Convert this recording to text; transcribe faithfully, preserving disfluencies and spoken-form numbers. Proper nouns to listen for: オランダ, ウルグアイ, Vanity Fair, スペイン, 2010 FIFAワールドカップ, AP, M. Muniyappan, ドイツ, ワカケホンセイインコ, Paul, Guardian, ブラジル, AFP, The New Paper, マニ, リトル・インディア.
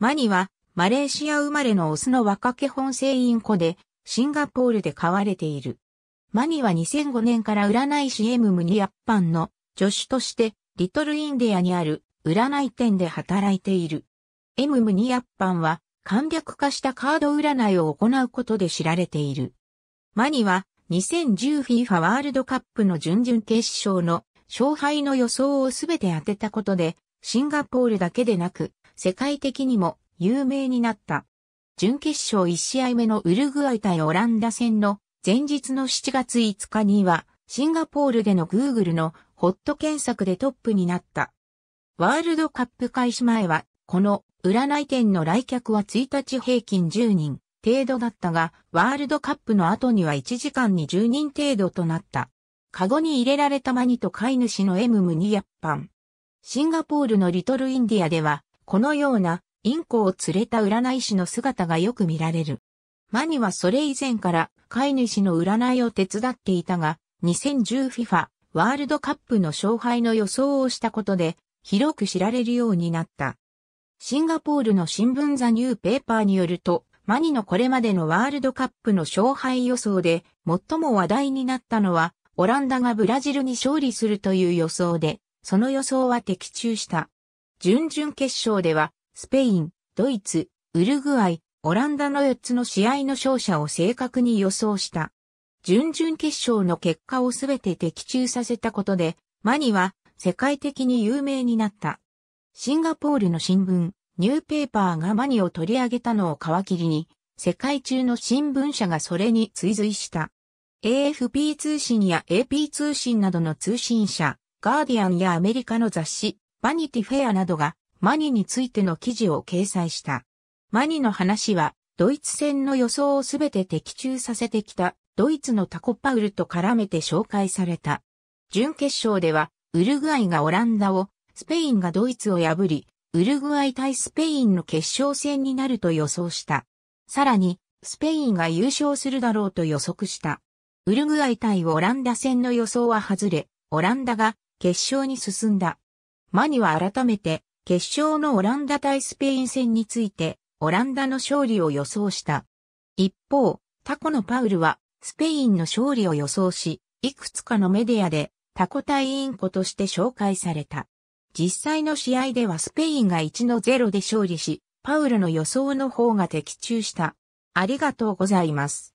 マニはマレーシア生まれのオスの若毛本性インコでシンガポールで飼われている。マニはにせんごねんから占い師 エム Muniyappanの助手としてリトルインディアにある占い店で働いている。M. Muniyappanは簡略化したカード占いを行うことで知られている。マニはにせんじゅう フィファ ワールドカップの準々決勝の勝敗の予想をすべて当てたことでシンガポールだけでなく世界的にも有名になった。準決勝いち試合目のウルグアイ対オランダ戦の前日のしちがついつかにはシンガポールでの Google のホット検索でトップになった。ワールドカップ開始前はこの占い店の来客はいちにち平均じゅうにん程度だったが、ワールドカップの後にはいちじかんにじゅうにん程度となった。カゴに入れられたマニと飼い主の M. Muniyappan。シンガポールのリトルインディアでは、このようなインコを連れた占い師の姿がよく見られる。マニはそれ以前から飼い主の占いを手伝っていたが、にせんじゅう フィファ ワールドカップの勝敗の予想をしたことで、広く知られるようになった。シンガポールの新聞 The New Paper によると、マニのこれまでのワールドカップの勝敗予想で最も話題になったのは、オランダがブラジルに勝利するという予想で、その予想は的中した。準々決勝では、スペイン、ドイツ、ウルグアイ、オランダのよっつの試合の勝者を正確に予想した。準々決勝の結果をすべて的中させたことで、マニは世界的に有名になった。シンガポールの新聞、ニューペーパーがマニを取り上げたのを皮切りに、世界中の新聞社がそれに追随した。エーエフピー 通信や エーピー 通信などの通信社、ガーディアンやアメリカの雑誌、バニティフェアなどがマニについての記事を掲載した。マニの話は、ドイツ戦の予想をすべて的中させてきた、ドイツのタコパウルと絡めて紹介された。準決勝では、ウルグアイがオランダを、スペインがドイツを破り、ウルグアイ対スペインの決勝戦になると予想した。さらに、スペインが優勝するだろうと予測した。ウルグアイ対オランダ戦の予想は外れ、オランダが決勝に進んだ。マニは改めて、決勝のオランダ対スペイン戦について、オランダの勝利を予想した。一方、タコのパウルは、スペインの勝利を予想し、いくつかのメディアで、タコ対インコとして紹介された。実際の試合ではスペインが いちたいゼロ で勝利し、パウルの予想の方が的中した。ありがとうございます。